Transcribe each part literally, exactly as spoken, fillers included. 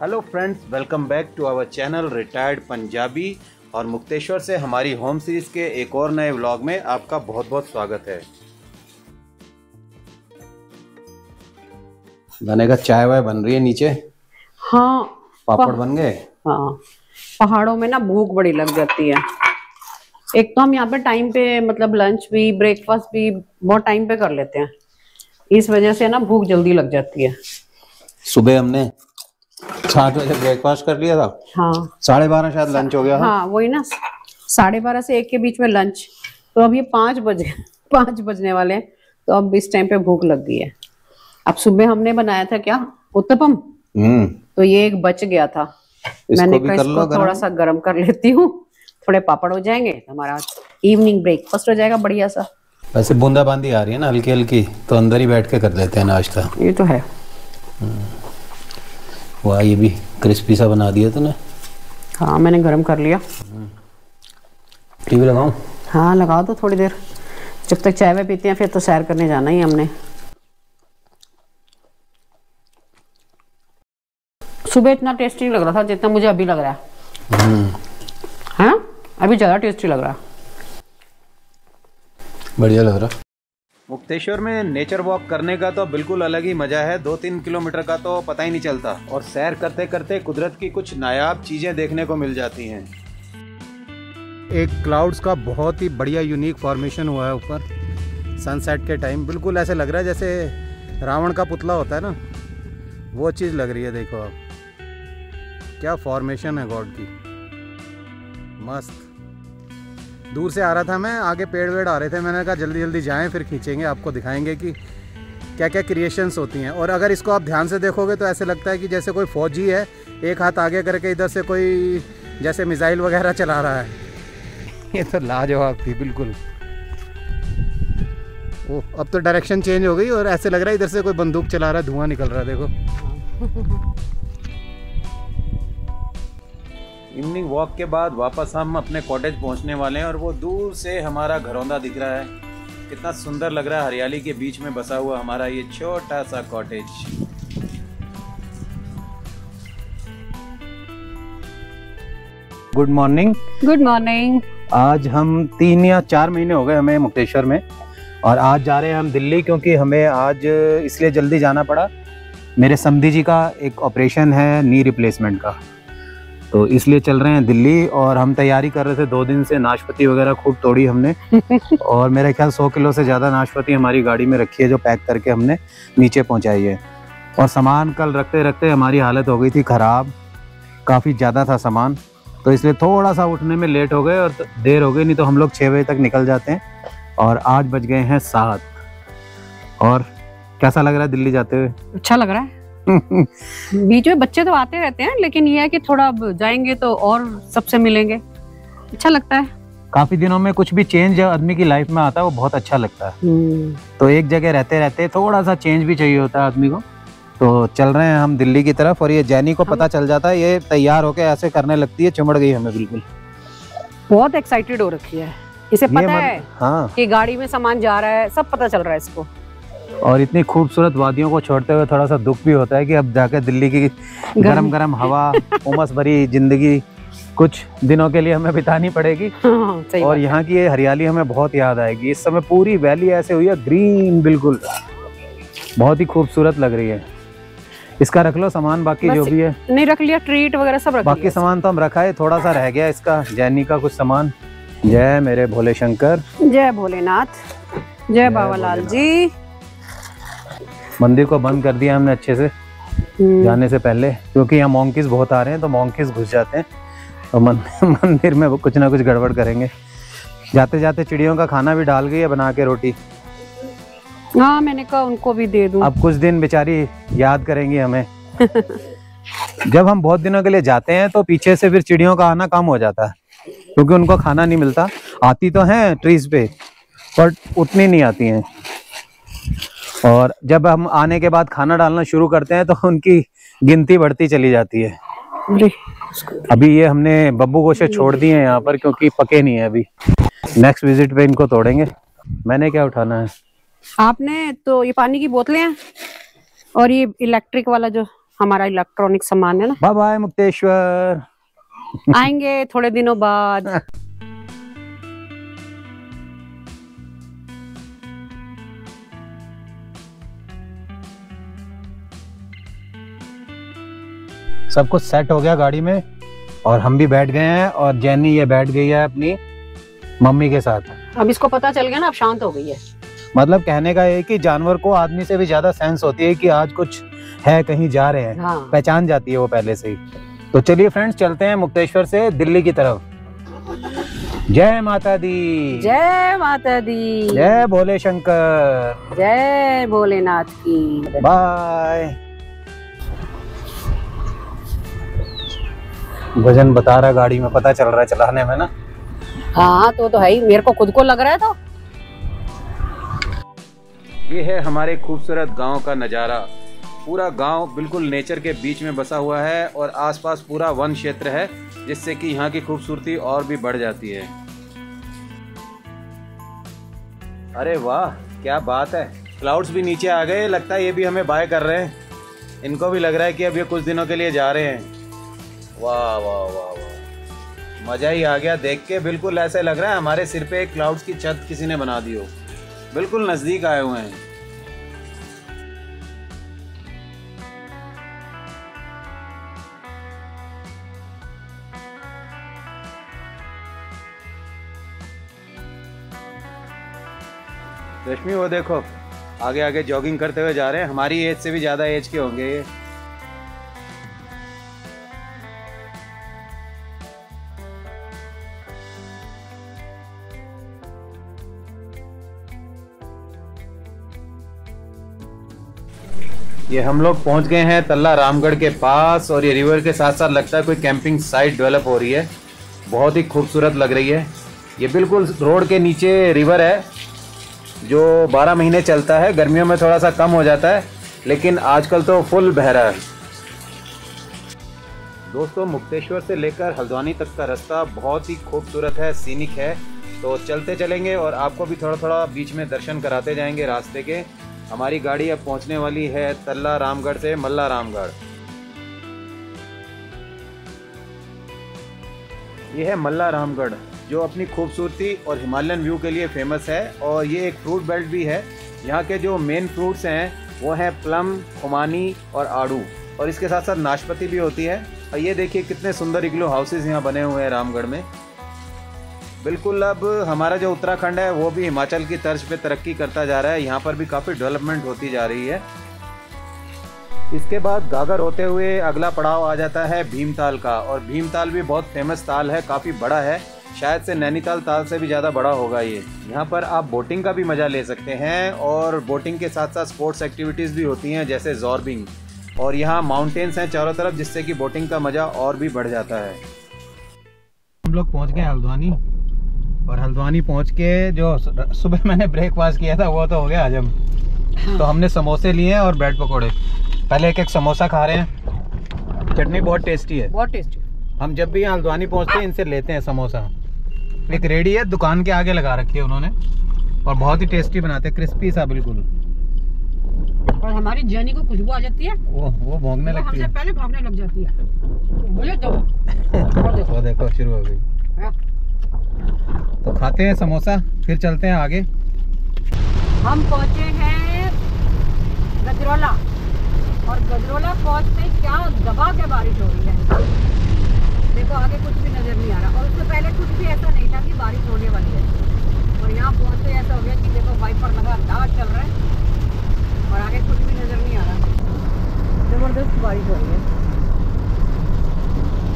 Hello friends, welcome back to our channel retired Punjabi. और मुक्तेश्वर से हमारी होम सीरीज़ के एक और नए व्लॉग में आपका बहुत बहुत स्वागत है। धने का चाय वाय बन रही है नीचे। हाँ, पापड़ बन गए। हाँ, पहाड़ों में ना भूख बड़ी लग जाती है। एक तो हम यहाँ पे टाइम पे मतलब लंच भी ब्रेकफास्ट भी बहुत टाइम पे कर लेते हैं, इस वजह से ना भूख जल्दी लग जाती है। सुबह हमने सात बजे ब्रेकफास्ट कर लिया था। हाँ, साढ़े बारह शायद लंच हो गया। हाँ, वही ना, साढ़े बारह से एक के बीच में लंच। तो अब ये पाँच बजे पाँच बजने वाले हैं, तो अब इस टाइम पे भूख लग गई है। अब सुबह हमने बनाया था क्या, उत्तपम। तो ये एक बच गया था, मैंने कहा इसको थोड़ा सा गरम कर लेती हूँ, थोड़े पापड़ हो जाएंगे, हमारा इवनिंग ब्रेकफास्ट हो जाएगा बढ़िया सा। वैसे बूंदाबांदी आ रही है ना हल्की हल्की, तो अंदर ही बैठ के कर लेते हैं नाश्ता। ये तो है। वाह, ये भी क्रिस्पी सा बना दिया तूने। हाँ, मैंने गरम कर लिया। टीवी लगाऊं? हाँ, लगा दो थोड़ी देर, जब तक चाय वाय पीते हैं। फिर तो सैर करने जाना ही हमने। सुबह इतना टेस्टी लग रहा था जितना मुझे अभी लग रहा है। हाँ, अभी ज़्यादा टेस्टी लग रहा है, बढ़िया लग रहा। मुक्तेश्वर में नेचर वॉक करने का तो बिल्कुल अलग ही मज़ा है। दो तीन किलोमीटर का तो पता ही नहीं चलता, और सैर करते करते कुदरत की कुछ नायाब चीज़ें देखने को मिल जाती हैं। एक क्लाउड्स का बहुत ही बढ़िया यूनिक फॉर्मेशन हुआ है ऊपर सनसेट के टाइम। बिल्कुल ऐसे लग रहा है जैसे रावण का पुतला होता है ना, वो चीज़ लग रही है। देखो आप, क्या फॉर्मेशन है गॉड की, मस्त। दूर से आ रहा था मैं, आगे पेड़ वेड़ आ रहे थे, मैंने कहा जल्दी जल्दी जाएं फिर खींचेंगे, आपको दिखाएंगे कि क्या क्या क्रिएशंस होती हैं। और अगर इसको आप ध्यान से देखोगे तो ऐसे लगता है कि जैसे कोई फौजी है, एक हाथ आगे करके इधर से कोई जैसे मिसाइल वगैरह चला रहा है। ये तो लाजवाब थी बिल्कुल। ओह, अब तो डायरेक्शन चेंज हो गई, और ऐसे लग रहा है इधर से कोई बंदूक चला रहा है, धुआं निकल रहा है। देखो, इवनिंग वॉक के बाद वापस हम अपने कॉटेज पहुंचने वाले हैं, और वो दूर से हमारा घरौंदा दिख रहा है। कितना सुंदर लग रहा है, हरियाली के बीच में बसा हुआ हमारा ये छोटा सा cottage. Good morning. Good morning. आज हम तीन या चार महीने हो गए हमें मुक्तेश्वर में, और आज जा रहे हैं हम दिल्ली, क्योंकि हमें आज इसलिए जल्दी जाना पड़ा, मेरे समधी जी का एक ऑपरेशन है नी रिप्लेसमेंट का, तो इसलिए चल रहे हैं दिल्ली। और हम तैयारी कर रहे थे दो दिन से, नाशपाती वगैरह खूब तोड़ी हमने और मेरे ख्याल सौ किलो से ज़्यादा नाशपाती हमारी गाड़ी में रखी है, जो पैक करके हमने नीचे पहुंचाई है। और सामान कल रखते रखते हमारी हालत हो गई थी ख़राब, काफ़ी ज़्यादा था सामान, तो इसलिए थोड़ा सा उठने में लेट हो गए और देर हो गई, नहीं तो हम लोग छः बजे तक निकल जाते हैं, और आज बज गए हैं सात। और कैसा लग रहा है दिल्ली जाते हुए? अच्छा लग रहा है। बीच में बच्चे तो आते रहते हैं, लेकिन ये है कि थोड़ा जाएंगे तो और सबसे मिलेंगे, अच्छा लगता है। काफी दिनों में कुछ भी चेंज आदमी की लाइफ में आता है, वो बहुत अच्छा लगता है। तो एक जगह रहते रहते थोड़ा सा चेंज भी चाहिए होता है आदमी को। तो चल रहे हैं हम दिल्ली की तरफ, और ये जैनी को पता चल जाता है, ये तैयार होके ऐसे करने लगती है, चिमड़ गई हमें बिल्कुल, बहुत एक्साइटेड हो रखी है। इसे पता है कि गाड़ी में सामान जा रहा है, सब पता चल रहा है इसको। और इतनी खूबसूरत वादियों को छोड़ते हुए थोड़ा सा दुख भी होता है कि अब जाकर दिल्ली की गरम गरम हवा, उमस भरी जिंदगी कुछ दिनों के लिए हमें बितानी पड़ेगी। हाँ, सही। और यहाँ की ये हरियाली हमें बहुत याद आएगी। इस समय पूरी वैली ऐसे हुई है ग्रीन, बिल्कुल बहुत ही खूबसूरत लग रही है। इसका रख लो सामान, बाकी जो भी है। नहीं, रख लिया, ट्रीट वगैरह सब रख लिया। बाकी सामान तो हम रखा है, थोड़ा सा रह गया इसका जैनी का कुछ सामान। जय मेरे भोले शंकर, जय भोलेनाथ, जय बाबा लाल जी। मंदिर को बंद कर दिया हमने अच्छे से जाने से पहले, क्योंकि यहाँ मॉन्कीज बहुत आ रहे हैं, तो मॉन्कीज घुस जाते हैं, तो मंदिर में वो कुछ ना कुछ गड़बड़ करेंगे। जाते जाते चिड़ियों का खाना भी डाल गई है बना के, रोटी। हाँ, मैंने कहा उनको भी दे दूँ, अब कुछ दिन बेचारी याद करेंगी हमें। जब हम बहुत दिनों के लिए जाते हैं तो पीछे से फिर चिड़ियों का आना कम हो जाता है, क्योंकि उनको खाना नहीं मिलता। आती तो हैं ट्रीज पे, बट उतनी नहीं आती हैं। और जब हम आने के बाद खाना डालना शुरू करते हैं तो उनकी गिनती बढ़ती चली जाती है। अभी ये हमने बब्बू गोशे छोड़ दिए हैं यहाँ पर, क्योंकि पके नहीं है अभी, नेक्स्ट विजिट पे इनको तोड़ेंगे। मैंने क्या उठाना है? आपने तो ये पानी की बोतलें हैं, और ये इलेक्ट्रिक वाला जो हमारा इलेक्ट्रॉनिक सामान है ना। बाय बाय मुक्तेश्वर, आएंगे थोड़े दिनों बाद। सब कुछ सेट हो गया गाड़ी में और हम भी बैठ गए हैं और जैनी ये बैठ गई है अपनी मम्मी के साथ। अब इसको पता चल गया ना, अब शांत हो गई है। मतलब कहने का ये कि जानवर को आदमी से भी ज्यादा सेंस होती है कि आज कुछ है, कहीं जा रहे हैं। हाँ। पहचान जाती है वो पहले से ही। तो चलिए फ्रेंड्स, चलते हैं मुक्तेश्वर से दिल्ली की तरफ। जय माता दी, जय माता दी, जय भोले शंकर, जय भोलेनाथ की। बाय। वजन बता रहा गाड़ी में, पता चल रहा है चलाने में ना। हाँ तो तो है ही, मेरे को खुद को लग रहा है। तो ये है हमारे खूबसूरत गांव का नज़ारा। पूरा गांव बिल्कुल नेचर के बीच में बसा हुआ है और आसपास पूरा वन क्षेत्र है, जिससे कि यहाँ की खूबसूरती और भी बढ़ जाती है। अरे वाह क्या बात है, क्लाउड्स भी नीचे आ गए। लगता है ये भी हमें बाय कर रहे हैं। इनको भी लग रहा है कि अब ये कुछ दिनों के लिए जा रहे हैं। वाह वाह वाह वाह, मज़ा ही आ गया देख के। बिल्कुल ऐसे लग रहा है हमारे सिर पे एक क्लाउड्स की छत किसी ने बना दी हो। बिल्कुल नज़दीक आए हुए हैं। रश्मि वो देखो आगे आगे जॉगिंग करते हुए जा रहे हैं। हमारी एज से भी ज़्यादा एज के होंगे ये। ये हम लोग पहुंच गए हैं तल्ला रामगढ़ के पास और ये रिवर के साथ साथ लगता है कोई कैंपिंग साइट डेवलप हो रही है। बहुत ही खूबसूरत लग रही है। ये बिल्कुल रोड के नीचे रिवर है जो बारह महीने चलता है। गर्मियों में थोड़ा सा कम हो जाता है, लेकिन आजकल तो फुल बह रहा है। दोस्तों, मुक्तेश्वर से लेकर हल्द्वानी तक का रास्ता बहुत ही खूबसूरत है, सीनिक है। तो चलते चलेंगे और आपको भी थोड़ा थोड़ा बीच में दर्शन कराते जाएंगे रास्ते के। हमारी गाड़ी अब पहुंचने वाली है तल्ला रामगढ़ से मल्ला रामगढ़। यह है मल्ला रामगढ़ जो अपनी खूबसूरती और हिमालयन व्यू के लिए फेमस है। और ये एक फ्रूट बेल्ट भी है। यहाँ के जो मेन फ्रूट्स हैं वो हैं प्लम, खुमानी और आड़ू, और इसके साथ साथ नाशपाती भी होती है। और ये देखिए कितने सुंदर इग्लू हाउसेज यहाँ बने हुए हैं रामगढ़ में। बिल्कुल अब हमारा जो उत्तराखंड है वो भी हिमाचल की तर्ज पे तरक्की करता जा रहा है। यहाँ पर भी काफ़ी डेवलपमेंट होती जा रही है। इसके बाद गागर होते हुए अगला पड़ाव आ जाता है भीमताल का। और भीमताल भी बहुत फेमस ताल है, काफ़ी बड़ा है, शायद से नैनीताल ताल से भी ज़्यादा बड़ा होगा ये। यहाँ पर आप बोटिंग का भी मज़ा ले सकते हैं और बोटिंग के साथ साथ स्पोर्ट्स एक्टिविटीज़ भी होती हैं जैसे जॉर्बिंग। और यहाँ माउंटेन्स हैं चारों तरफ, जिससे कि बोटिंग का मज़ा और भी बढ़ जाता है। हम लोग पहुँच गए हल्द्वानी और हल्द्वानी पहुंच के जो सुबह मैंने ब्रेकफास्ट किया था वो तो हो गया हजम। हाँ। तो हमने समोसे लिए हैं और ब्रेड पकोड़े। पहले एक एक समोसा खा रहे हैं। चटनी बहुत टेस्टी है, बहुत टेस्टी। हम जब भी यहाँ हल्द्वानी पहुंचते हैं इनसे लेते हैं समोसा। एक रेडी है, दुकान के आगे लगा रखी है उन्होंने और बहुत ही टेस्टी बनाते हैं, क्रिस्पी सा बिल्कुल। और हमारी जर्नी को खुशबू आ जाती है, वो वो भोंगने लगती है, पहले भोंगने लग जाती है। वो देखो शुरू हो गई। तो खाते हैं समोसा, फिर चलते हैं आगे। हम पहुंचे हैं गजरोला और गजरोला पहुंचते क्या दबा के बारिश हो रही है। देखो आगे कुछ भी नजर नहीं आ रहा, और उससे पहले कुछ भी ऐसा नहीं था कि बारिश होने वाली है। और यहाँ पहुंचते ऐसा हो गया कि देखो वाइपर लगातार चल रहा है और आगे कुछ भी नजर नहीं आ रहा। जबरदस्त बारिश हो रही है।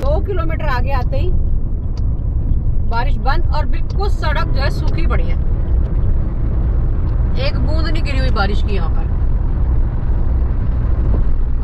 दो किलोमीटर आगे आते ही बारिश बंद और बिल्कुल सड़क जो है सूखी पड़ी है, एक बूंद नहीं गिरी हुई बारिश की यहाँ पर।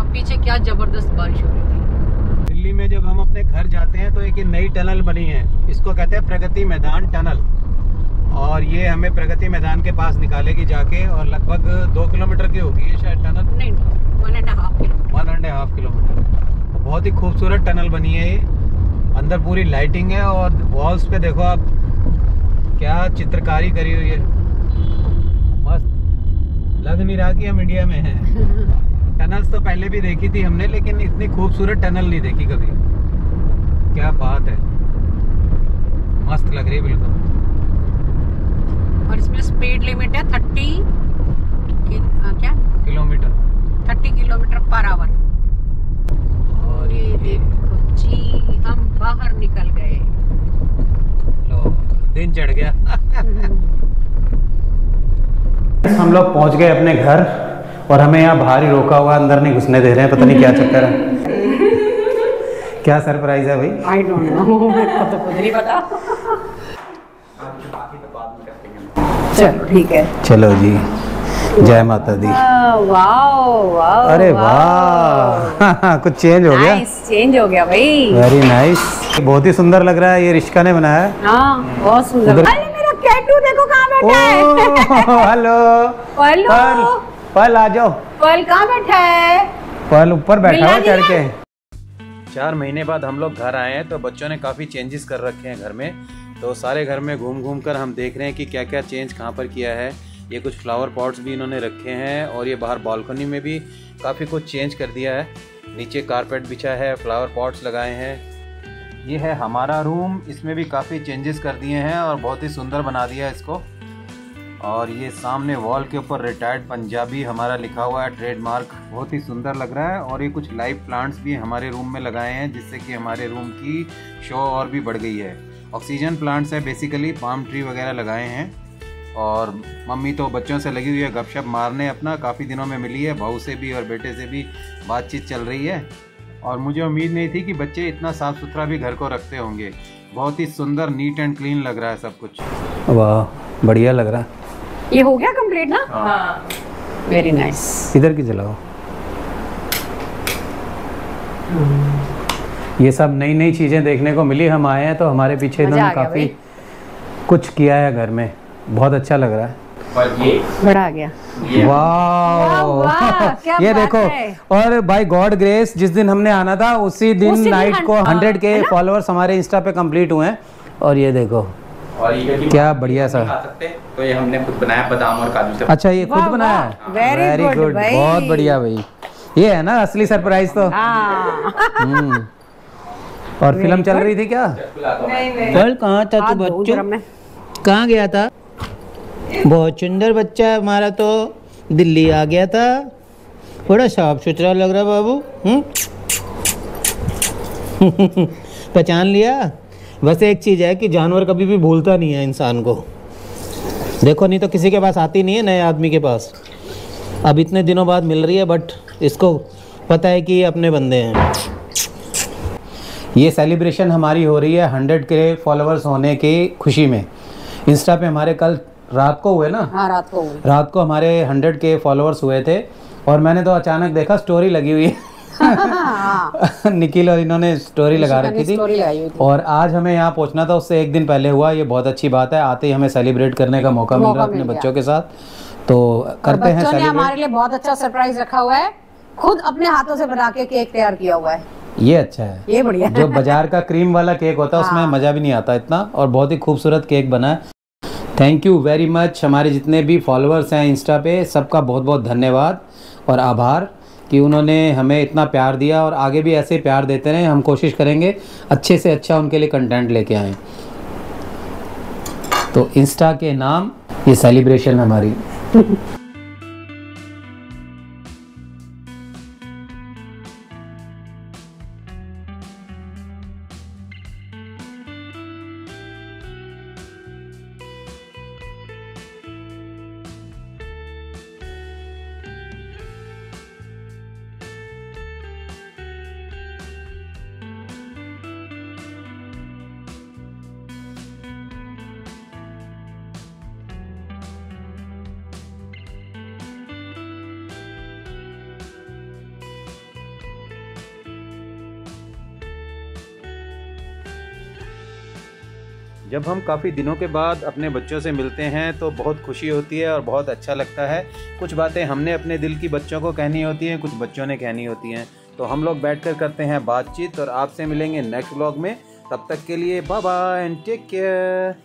और पीछे क्या जबरदस्त बारिश हो रही थी। दिल्ली में जब हम अपने घर जाते हैं तो एक नई टनल बनी है, इसको कहते हैं प्रगति मैदान टनल। और ये हमें प्रगति मैदान के पास निकालेगी जाके, और लगभग दो किलोमीटर की होगी शायद टनल। नहीं, one and half kilometre one and half kilometre बहुत ही खूबसूरत टनल बनी है ये। अंदर पूरी लाइटिंग है और वॉल्स पे देखो आप क्या चित्रकारी करी हुई है। मस्त, लग नहीं रहा कि हम इंडिया में हैं। टनल्स तो पहले भी देखी थी हमने, लेकिन इतनी खूबसूरत टनल नहीं देखी कभी। क्या बात है, मस्त लग रही है बिल्कुल। और इसमें स्पीड लिमिट है थर्टी क्या kilometre thirty kilometre per hour. और ये देखो जी, हम बाहर निकल गए, लो दिन चढ़ गया। हम लोग पहुंच गए अपने घर और हमें यहाँ बाहर ही रोका हुआ, अंदर नहीं घुसने दे रहे हैं, पता नहीं क्या चक्कर है। क्या सरप्राइज है भाई? आई डोंट नो, तो खुद नहीं पता। चलो ठीक है, चलो जी, जय माता दी। वाओ वाओ, अरे वाह, कुछ चेंज हो गया। नाइस, चेंज हो गया भाई, वेरी नाइस। बहुत ही सुंदर लग रहा है, ये रिश्का ने बनाया है। हां बहुत सुंदर। अरे मेरा कैटू देखो कहां बैठा है। हेलो हेलो, पल आ जाओ। पल कहां बैठा है? पल ऊपर बैठा है चढ़ के। चार महीने बाद हम लोग घर आए हैं, तो बच्चों ने काफ़ी चेंजेस कर रखे हैं घर में। तो सारे घर में घूम घूम कर हम देख रहे हैं कि क्या क्या चेंज कहाँ पर किया है। ये कुछ फ्लावर पॉट्स भी इन्होंने रखे हैं और ये बाहर बालकनी में भी काफ़ी कुछ चेंज कर दिया है। नीचे कारपेट बिछा है, फ्लावर पॉट्स लगाए हैं। ये है हमारा रूम, इसमें भी काफ़ी चेंजेस कर दिए हैं और बहुत ही सुंदर बना दिया है इसको। और ये सामने वॉल के ऊपर रिटायर्ड पंजाबी हमारा लिखा हुआ है, ट्रेडमार्क, बहुत ही सुंदर लग रहा है। और ये कुछ लाइव प्लांट्स भी हमारे रूम में लगाए हैं, जिससे कि हमारे रूम की शो और भी बढ़ गई है। ऑक्सीजन प्लांट्स है बेसिकली, पाम ट्री वगैरह लगाए हैं। और मम्मी तो बच्चों से लगी हुई है गपशप मारने, अपना काफ़ी दिनों में मिली है, बहू से भी और बेटे से भी बातचीत चल रही है। और मुझे उम्मीद नहीं थी कि बच्चे इतना साफ़ सुथरा भी घर को रखते होंगे। बहुत ही सुंदर नीट एंड क्लीन लग रहा है सब कुछ। वाह, बढ़िया लग रहा है। ये हो गया कंप्लीट ना? हाँ, वेरी नाइस। इधर की जलाओ। ये सब नई नई चीजें देखने को मिली। हम आए हैं तो हमारे पीछे इन्होंने काफी कुछ किया है घर में, बहुत अच्छा लग रहा है। पर ये बड़ा आ गया। वाह, ये देखो। और बाय गॉड ग्रेस, जिस दिन हमने आना था उसी दिन नाइट को हंड्रेड के फॉलोअर्स हमारे इंस्टा पे कंप्लीट हुए हैं। और ये देखो, और ये क्या बढ़िया सा खा सकते हैं, तो ये हमने खुद बनाया बादाम और काजू से। अच्छा, ये खुद बनाया है, वेरी गुड, बहुत बढ़िया भाई। ये है ना असली सरप्राइज तो। और फिल्म चल रही थी क्या? नहीं नहीं, कल कहाँ था तू बच्चे, कहाँ गया था? बहुत सुंदर बच्चा हमारा तो दिल्ली आ गया था, बड़ा साफ सुथरा लग रहा बाबू। पहचान लिया। वैसे एक चीज़ है कि जानवर कभी भी भूलता नहीं है इंसान को, देखो, नहीं तो किसी के पास आती नहीं है, नए आदमी के पास। अब इतने दिनों बाद मिल रही है, बट इसको पता है कि ये अपने बंदे हैं। ये सेलिब्रेशन हमारी हो रही है हंड्रेड के फॉलोअर्स होने की खुशी में। इंस्टा पे हमारे कल रात को हुए ना? हाँ, रात को हुए। रात को हमारे हंड्रेड के फॉलोअर्स हुए थे और मैंने तो अचानक देखा स्टोरी लगी हुई है। निखिल और इन्होंने स्टोरी लगा रखी थी, थी और आज हमें यहाँ पहुँचना था, उससे एक दिन पहले हुआ। ये बहुत अच्छी बात है, आते ही हमें सेलिब्रेट करने का मौका, मौका मिल रहा है अपने बच्चों के साथ, तो करते हैं सेलिब्रेट। हमारे लिए बहुत अच्छा सरप्राइज रखा हुआ है, खुद अपने हाथों से बना के केक तैयार किया हुआ है। ये अच्छा है, ये बढ़िया। जो बाजार का क्रीम वाला केक होता है उसमें मजा भी नहीं आता इतना, और बहुत ही खूबसूरत केक बना है। थैंक यू वेरी मच, हमारे जितने भी फॉलोअर्स हैं इंस्टा पे, सबका बहुत बहुत धन्यवाद और आभार कि उन्होंने हमें इतना प्यार दिया, और आगे भी ऐसे प्यार देते रहें। हम कोशिश करेंगे अच्छे से अच्छा उनके लिए कंटेंट लेके आएँ। तो इंस्टा के नाम ये सेलिब्रेशन हमारी। जब हम काफ़ी दिनों के बाद अपने बच्चों से मिलते हैं तो बहुत खुशी होती है और बहुत अच्छा लगता है। कुछ बातें हमने अपने दिल की बच्चों को कहनी होती हैं, कुछ बच्चों ने कहनी होती हैं, तो हम लोग बैठकर करते हैं बातचीत। और आपसे मिलेंगे नेक्स्ट व्लॉग में, तब तक के लिए bye bye and take care.